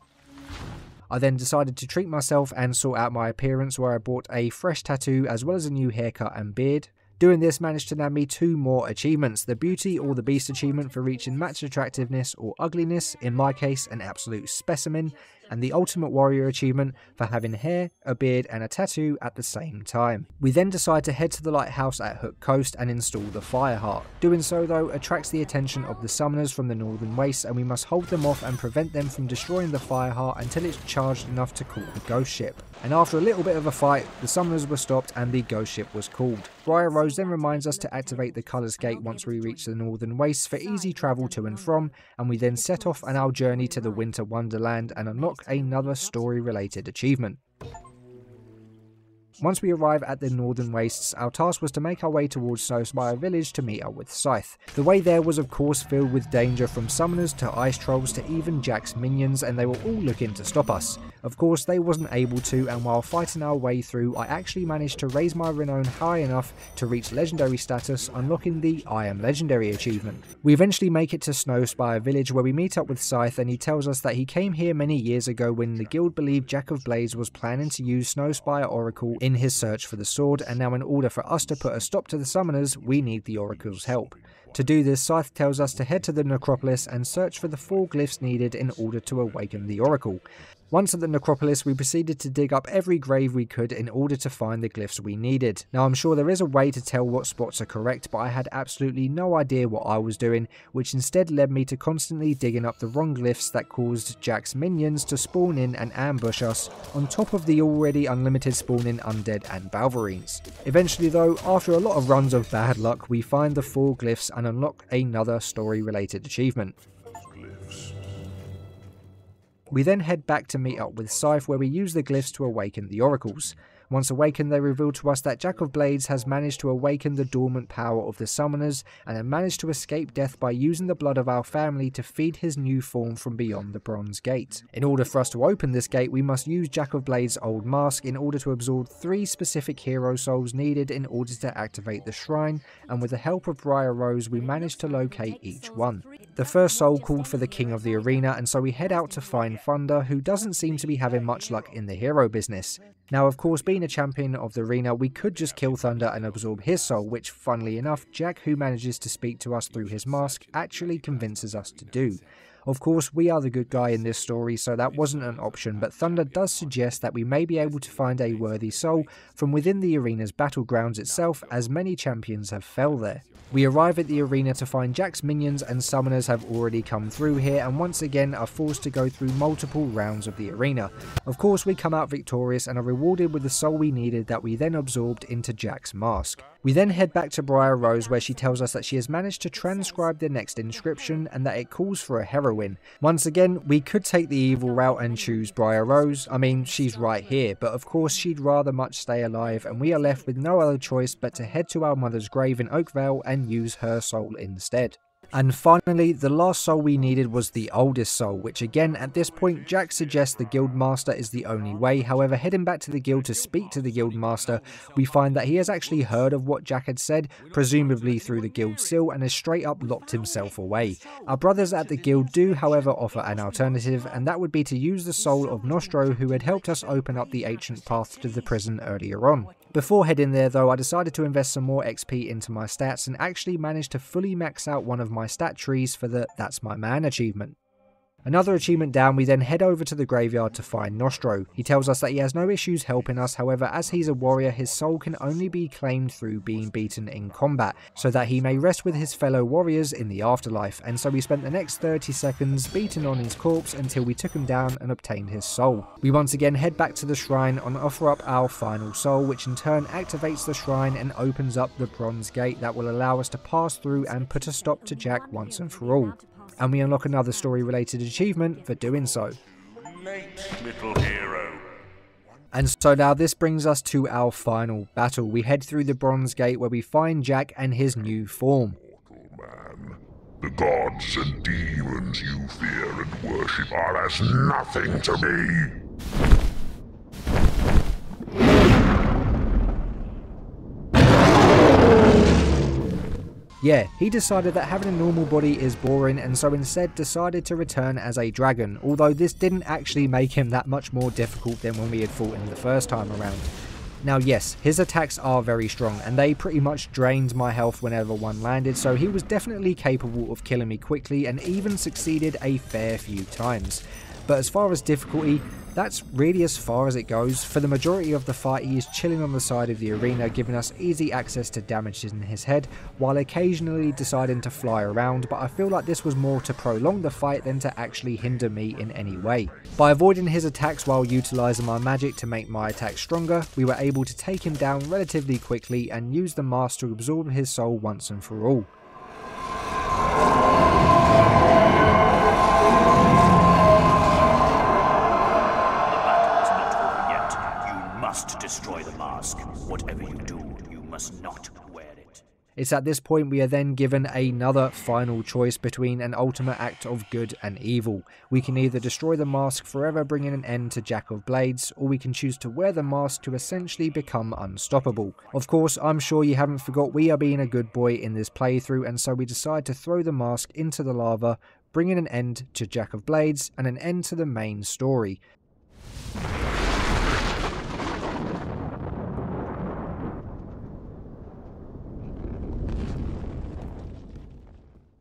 I then decided to treat myself and sort out my appearance, where I bought a fresh tattoo as well as a new haircut and beard. Doing this managed to land me two more achievements, the Beauty or the Beast achievement for reaching match attractiveness or ugliness, in my case an absolute specimen, and the Ultimate Warrior achievement for having hair, a beard and a tattoo at the same time. We then decide to head to the lighthouse at Hook Coast and install the Fireheart. Doing so though attracts the attention of the Summoners from the Northern Wastes, and we must hold them off and prevent them from destroying the Fireheart until it's charged enough to call the Ghost Ship. And after a little bit of a fight, the Summoners were stopped and the Ghost Ship was called. Briar Rose then reminds us to activate the Colours Gate once we reach the Northern Wastes for easy travel to and from, and we then set off on our journey to the Winter Wonderland and unlock another story-related achievement. Once we arrive at the Northern Wastes, our task was to make our way towards Snowspire Village to meet up with Scythe. The way there was of course filled with danger, from summoners to ice trolls to even Jack's minions, and they were all looking to stop us. Of course they wasn't able to, and while fighting our way through I actually managed to raise my renown high enough to reach legendary status, unlocking the I am legendary achievement. We eventually make it to Snowspire Village, where we meet up with Scythe, and he tells us that he came here many years ago when the guild believed Jack of Blades was planning to use Snowspire Oracle in his search for the sword, and now in order for us to put a stop to the summoners we need the Oracle's help. To do this, Scythe tells us to head to the necropolis and search for the four glyphs needed in order to awaken the Oracle. Once at the necropolis, we proceeded to dig up every grave we could in order to find the glyphs we needed. Now I'm sure there is a way to tell what spots are correct, but I had absolutely no idea what I was doing, which instead led me to constantly digging up the wrong glyphs that caused Jack's minions to spawn in and ambush us, on top of the already unlimited spawning undead and Balverines. Eventually though, after a lot of runs of bad luck, we find the four glyphs and unlock another story related achievement. We then head back to meet up with Scythe, where we use the glyphs to awaken the oracles. Once awakened, they reveal to us that Jack of Blades has managed to awaken the dormant power of the summoners and had managed to escape death by using the blood of our family to feed his new form from beyond the Bronze Gate. In order for us to open this gate, we must use Jack of Blades' old mask in order to absorb three specific hero souls needed in order to activate the shrine, and with the help of Briar Rose we managed to locate each one. The first soul called for the King of the Arena, and so we head out to find Thunder, who doesn't seem to be having much luck in the hero business. Now of course, being a champion of the arena, we could just kill Thunder and absorb his soul, which funnily enough Jack, who manages to speak to us through his mask, actually convinces us to do. Of course we are the good guy in this story, so that wasn't an option, but Thunder does suggest that we may be able to find a worthy soul from within the arena's battlegrounds itself, as many champions have fell there. We arrive at the arena to find Jack's minions and summoners have already come through here, and once again are forced to go through multiple rounds of the arena. Of course we come out victorious and are rewarded with the soul we needed, that we then absorbed into Jack's mask. We then head back to Briar Rose, where she tells us that she has managed to transcribe the next inscription and that it calls for a heroine. Once again, we could take the evil route and choose Briar Rose. I mean, she's right here, but of course she'd rather much stay alive, and we are left with no other choice but to head to our mother's grave in Oakvale and use her soul instead. And finally, the last soul we needed was the oldest soul, which again at this point Jack suggests the Guildmaster is the only way. However, heading back to the guild to speak to the Guildmaster, we find that he has actually heard of what Jack had said, presumably through the guild seal, and has straight up locked himself away. Our brothers at the guild do however offer an alternative, and that would be to use the soul of Nostro, who had helped us open up the ancient path to the prison earlier on. Before heading there though, I decided to invest some more X P into my stats and actually managed to fully max out one of my stat trees for the That's My Man achievement. Another achievement down, we then head over to the graveyard to find Nostro. He tells us that he has no issues helping us, however as he's a warrior his soul can only be claimed through being beaten in combat, so that he may rest with his fellow warriors in the afterlife, and so we spent the next thirty seconds beating on his corpse until we took him down and obtained his soul. We once again head back to the shrine and offer up our final soul, which in turn activates the shrine and opens up the Bronze Gate that will allow us to pass through and put a stop to Jack once and for all. And we unlock another story-related achievement for doing so. Late, little hero. And so now this brings us to our final battle. We head through the Bronze Gate, where we find Jack and his new form. Mortal man, the gods and demons you fear and worship are as nothing to me. Yeah, he decided that having a normal body is boring, and so instead decided to return as a dragon, although this didn't actually make him that much more difficult than when we had fought him the first time around. Now yes, his attacks are very strong, and they pretty much drained my health whenever one landed, so he was definitely capable of killing me quickly and even succeeded a fair few times. But as far as difficulty, that's really as far as it goes. For the majority of the fight he is chilling on the side of the arena, giving us easy access to damage in his head, while occasionally deciding to fly around, but I feel like this was more to prolong the fight than to actually hinder me in any way. By avoiding his attacks while utilising my magic to make my attacks stronger, we were able to take him down relatively quickly and use the mask to absorb his soul once and for all. must destroy the mask. Whatever you do, you must not wear it. It's at this point we are then given another final choice between an ultimate act of good and evil. We can either destroy the mask, forever bringing an end to Jack of Blades, or we can choose to wear the mask to essentially become unstoppable. Of course, I'm sure you haven't forgot we are being a good boy in this playthrough, and so we decide to throw the mask into the lava, bringing an end to Jack of Blades and an end to the main story.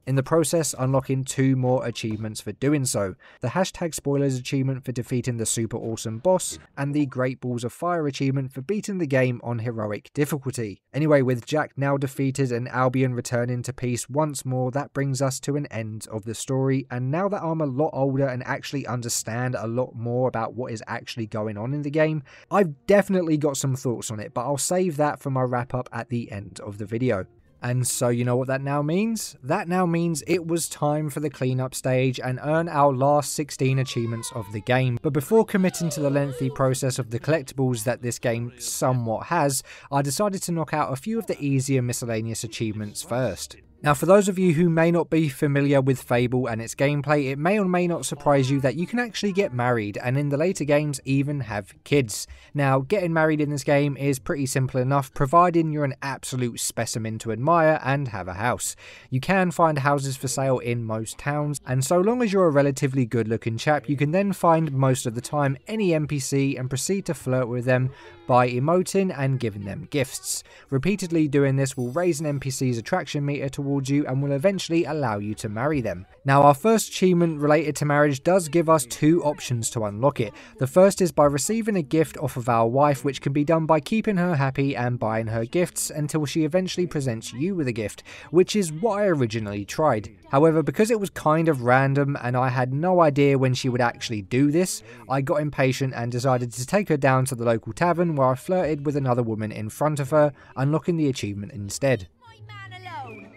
In the process, unlocking two more achievements for doing so. The hashtag spoilers achievement for defeating the super awesome boss, and the Great Balls of Fire achievement for beating the game on heroic difficulty. Anyway, with Jack now defeated and Albion returning to peace once more, that brings us to an end of the story, and now that I'm a lot older and actually understand a lot more about what is actually going on in the game, I've definitely got some thoughts on it, but I'll save that for my wrap up at the end of the video. And so you know what that now means? That now means it was time for the cleanup stage and earn our last sixteen achievements of the game. But before committing to the lengthy process of the collectibles that this game somewhat has, I decided to knock out a few of the easier miscellaneous achievements first. Now, for those of you who may not be familiar with Fable and its gameplay, it may or may not surprise you that you can actually get married, and in the later games even have kids. Now, getting married in this game is pretty simple enough, providing you're an absolute specimen to admire and have a house. You can find houses for sale in most towns, and so long as you're a relatively good-looking chap, you can then find most of the time any N P C and proceed to flirt with them by emoting and giving them gifts. Repeatedly doing this will raise an N P C's attraction meter towards you and will eventually allow you to marry them. Now, our first achievement related to marriage does give us two options to unlock it. The first is by receiving a gift off of our wife, which can be done by keeping her happy and buying her gifts until she eventually presents you with a gift, which is what I originally tried. However, because it was kind of random and I had no idea when she would actually do this, I got impatient and decided to take her down to the local tavern where I flirted with another woman in front of her, unlocking the achievement instead.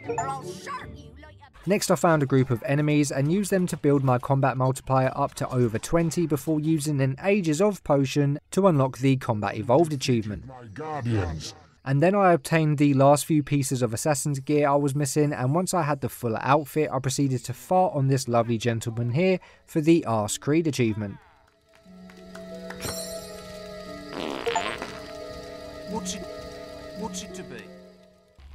Or I'll shoot you. Next, I found a group of enemies and used them to build my combat multiplier up to over twenty before using an Ages of potion to unlock the Combat Evolved achievement. My guardians. And then I obtained the last few pieces of assassin's gear I was missing, and once I had the full outfit, I proceeded to fart on this lovely gentleman here for the Arse Creed achievement. What's it, what's it to be?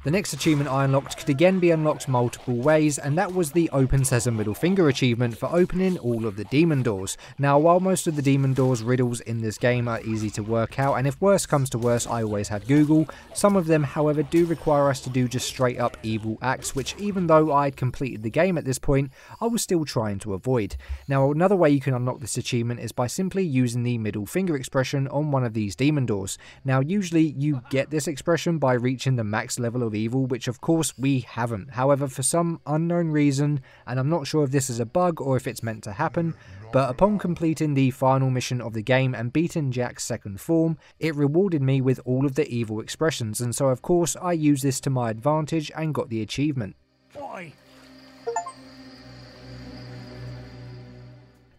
The next achievement I unlocked could again be unlocked multiple ways, and that was the Open Sesame Middle Finger achievement for opening all of the demon doors. Now, while most of the demon doors riddles in this game are easy to work out, and if worse comes to worse I always had Google, some of them however do require us to do just straight up evil acts, which even though I had completed the game at this point, I was still trying to avoid. Now, another way you can unlock this achievement is by simply using the middle finger expression on one of these demon doors. Now, usually you get this expression by reaching the max level of evil, which of course we haven't. However, for some unknown reason, and I'm not sure if this is a bug or if it's meant to happen, but upon completing the final mission of the game and beating Jack's second form, it rewarded me with all of the evil expressions, and so of course I used this to my advantage and got the achievement. Why?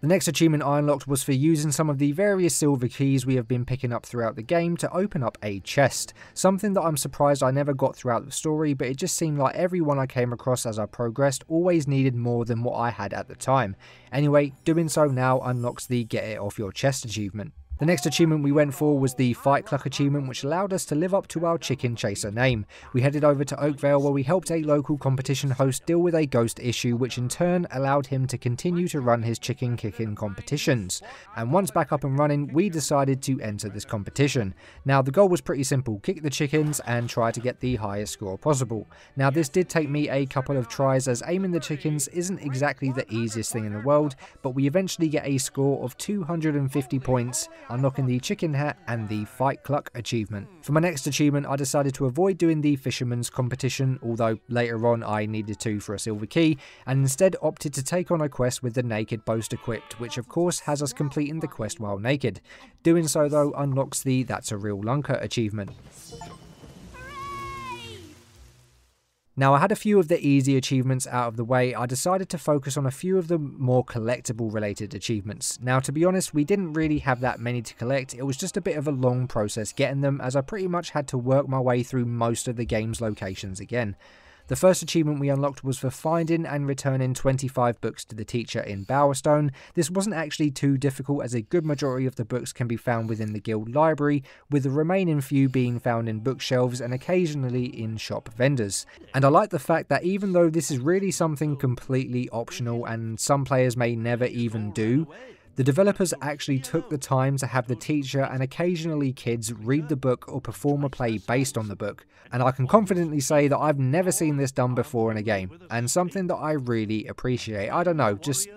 The next achievement I unlocked was for using some of the various silver keys we have been picking up throughout the game to open up a chest, something that I'm surprised I never got throughout the story, but it just seemed like everyone I came across as I progressed always needed more than what I had at the time. Anyway, doing so now unlocks the Get It Off Your Chest achievement. The next achievement we went for was the Fight Cluck achievement, which allowed us to live up to our Chicken Chaser name. We headed over to Oakvale where we helped a local competition host deal with a ghost issue, which in turn allowed him to continue to run his chicken kicking competitions. And once back up and running, we decided to enter this competition. Now, the goal was pretty simple: kick the chickens and try to get the highest score possible. Now, this did take me a couple of tries as aiming the chickens isn't exactly the easiest thing in the world, but we eventually get a score of two hundred fifty points, unlocking the Chicken Hat and the Fight Cluck achievement. For my next achievement, I decided to avoid doing the Fisherman's competition, although later on I needed to for a silver key, and instead opted to take on a quest with the Naked Boast equipped, which of course has us completing the quest while naked. Doing so though unlocks the That's a Real Lunker achievement. Now I had a few of the easy achievements out of the way, I decided to focus on a few of the more collectible related achievements. Now to be honest, we didn't really have that many to collect, it was just a bit of a long process getting them as I pretty much had to work my way through most of the game's locations again. The first achievement we unlocked was for finding and returning twenty-five books to the teacher in Bowerstone. This wasn't actually too difficult as a good majority of the books can be found within the guild library, with the remaining few being found in bookshelves and occasionally in shop vendors. And I like the fact that even though this is really something completely optional and some players may never even do, the developers actually took the time to have the teacher and occasionally kids read the book or perform a play based on the book, and I can confidently say that I've never seen this done before in a game, and something that I really appreciate. I don't know, just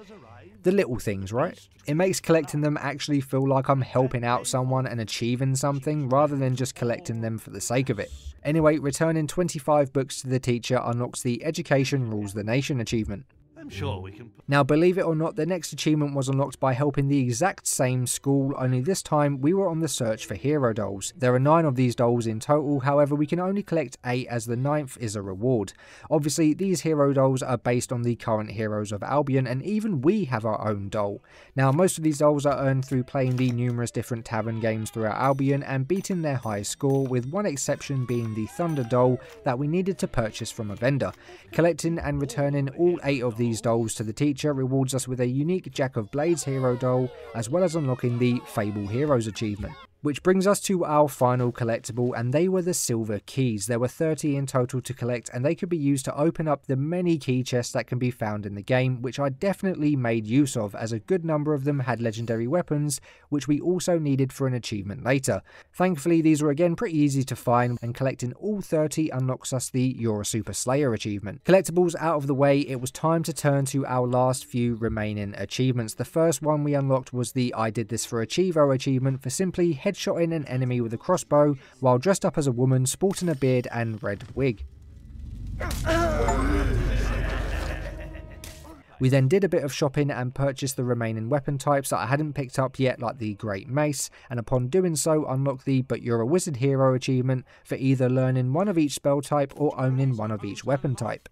the little things, right? It makes collecting them actually feel like I'm helping out someone and achieving something, rather than just collecting them for the sake of it. Anyway, returning twenty-five books to the teacher unlocks the Education Rules the Nation achievement. I'm sure we can. Now, believe it or not, the next achievement was unlocked by helping the exact same school, only this time we were on the search for hero dolls. There are nine of these dolls in total, however we can only collect eight as the ninth is a reward. Obviously these hero dolls are based on the current heroes of Albion, and even we have our own doll. Now most of these dolls are earned through playing the numerous different tavern games throughout Albion and beating their highest score, with one exception being the Thunder doll that we needed to purchase from a vendor. Collecting and returning all eight of these These dolls to the teacher rewards us with a unique Jack of Blades hero doll, as well as unlocking the Fable Heroes achievement. Which brings us to our final collectible, and they were the silver keys. There were thirty in total to collect, and they could be used to open up the many key chests that can be found in the game, which I definitely made use of, as a good number of them had legendary weapons, which we also needed for an achievement later. Thankfully these were again pretty easy to find, and collecting all thirty unlocks us the You're a Super Slayer achievement. Collectibles out of the way, it was time to turn to our last few remaining achievements. The first one we unlocked was the I Did This for Achievo achievement for simply head shooting an enemy with a crossbow while dressed up as a woman sporting a beard and red wig. We then did a bit of shopping and purchased the remaining weapon types that I hadn't picked up yet, like the Great Mace, and upon doing so unlocked the But You're a Wizard Hero achievement for either learning one of each spell type or owning one of each weapon type.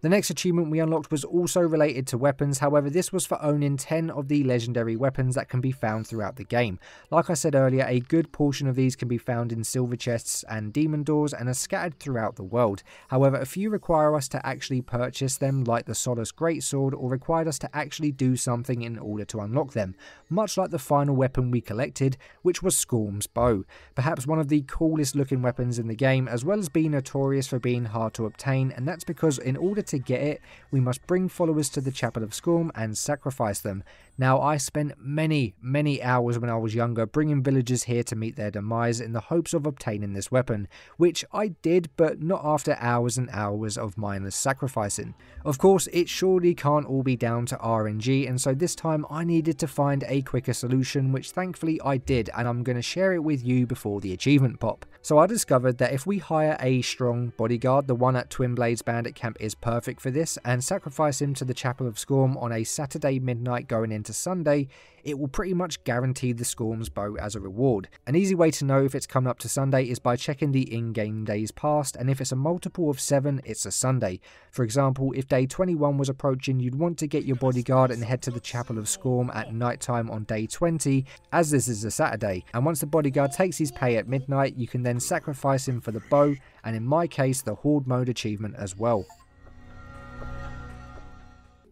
The next achievement we unlocked was also related to weapons, however this was for owning ten of the legendary weapons that can be found throughout the game. Like I said earlier, a good portion of these can be found in silver chests and demon doors and are scattered throughout the world. However, a few require us to actually purchase them, like the Solace Greatsword, or required us to actually do something in order to unlock them, much like the final weapon we collected, which was Skorm's Bow. Perhaps one of the coolest looking weapons in the game, as well as being notorious for being hard to obtain, and that's because in order to To get it, we must bring followers to the Chapel of Skorm and sacrifice them. Now, I spent many, many hours when I was younger bringing villagers here to meet their demise in the hopes of obtaining this weapon, which I did, but not after hours and hours of mindless sacrificing. Of course, it surely can't all be down to R N G, and so this time I needed to find a quicker solution, which thankfully I did, and I'm going to share it with you before the achievement pop. So I discovered that if we hire a strong bodyguard, the one at Twinblade's bandit camp is perfect for this, and sacrifice him to the Chapel of Skorm on a Saturday midnight going into Sunday, it will pretty much guarantee the Skorm's Bow as a reward. An easy way to know if it's coming up to Sunday is by checking the in-game days past, and if it's a multiple of seven, it's a Sunday. For example, if day twenty-one was approaching, you'd want to get your bodyguard and head to the Chapel of Skorm at night time on day twenty, as this is a Saturday, and once the bodyguard takes his pay at midnight, you can then sacrifice him for the bow, and in my case the Horde Mode achievement as well.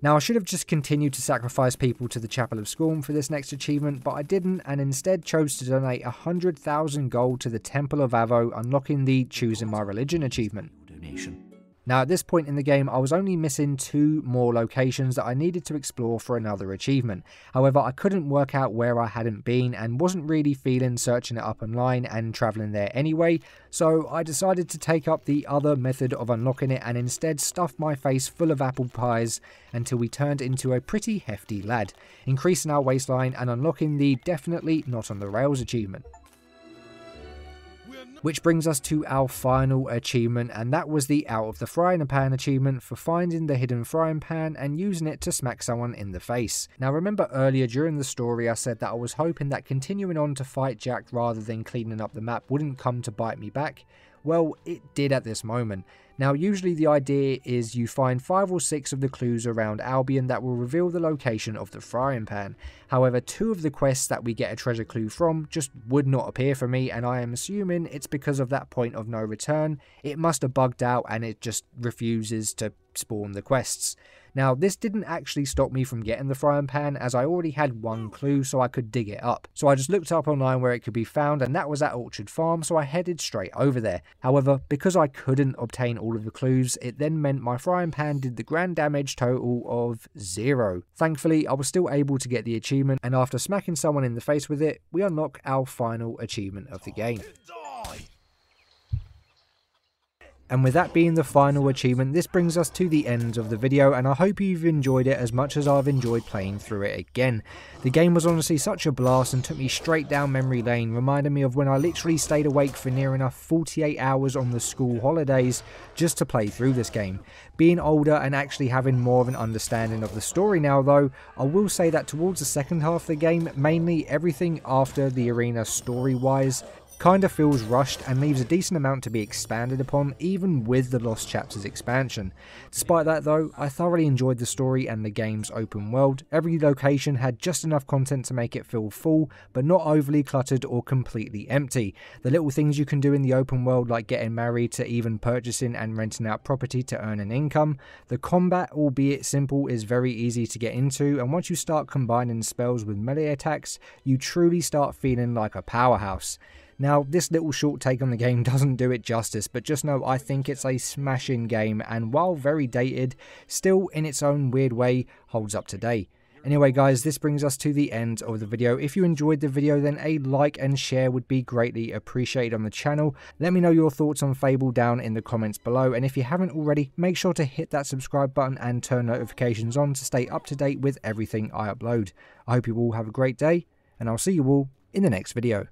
Now I should have just continued to sacrifice people to the Chapel of Skorm for this next achievement, but I didn't, and instead chose to donate one hundred thousand gold to the Temple of Avo, unlocking the Choosing My Religion achievement. Donation. Now at this point in the game I was only missing two more locations that I needed to explore for another achievement, however I couldn't work out where I hadn't been and wasn't really feeling searching it up online and travelling there anyway, so I decided to take up the other method of unlocking it and instead stuffed my face full of apple pies until we turned into a pretty hefty lad, increasing our waistline and unlocking the Definitely Not on the Rails achievement. Which brings us to our final achievement, and that was the Out of the Frying Pan achievement for finding the hidden frying pan and using it to smack someone in the face. Now remember earlier during the story I said that I was hoping that continuing on to fight Jack rather than cleaning up the map wouldn't come to bite me back? Well, it did at this moment. Now, usually the idea is you find five or six of the clues around Albion that will reveal the location of the frying pan. However, two of the quests that we get a treasure clue from just would not appear for me, and I am assuming it's because of that point of no return. It must have bugged out and it just refuses to spawn the quests. Now, this didn't actually stop me from getting the frying pan, as I already had one clue, so I could dig it up. So I just looked up online where it could be found, and that was at Orchard Farm, so I headed straight over there. However, because I couldn't obtain all of the clues, it then meant my frying pan did the grand damage total of zero. Thankfully, I was still able to get the achievement, and after smacking someone in the face with it, we unlock our final achievement of the game. And with that being the final achievement, this brings us to the end of the video, and I hope you've enjoyed it as much as I've enjoyed playing through it again. The game was honestly such a blast and took me straight down memory lane, reminding me of when I literally stayed awake for near enough forty-eight hours on the school holidays just to play through this game. Being older and actually having more of an understanding of the story now though, I will say that towards the second half of the game, mainly everything after the arena story-wise, kind of feels rushed and leaves a decent amount to be expanded upon, even with the Lost Chapters expansion. Despite that though, I thoroughly enjoyed the story and the game's open world. Every location had just enough content to make it feel full, but not overly cluttered or completely empty. The little things you can do in the open world, like getting married to even purchasing and renting out property to earn an income. The combat, albeit simple, is very easy to get into, and once you start combining spells with melee attacks, you truly start feeling like a powerhouse. Now, this little short take on the game doesn't do it justice, but just know I think it's a smashing game, and while very dated, still in its own weird way holds up today. Anyway guys, this brings us to the end of the video. If you enjoyed the video, then a like and share would be greatly appreciated on the channel. Let me know your thoughts on Fable down in the comments below, and if you haven't already, make sure to hit that subscribe button and turn notifications on to stay up to date with everything I upload. I hope you all have a great day, and I'll see you all in the next video.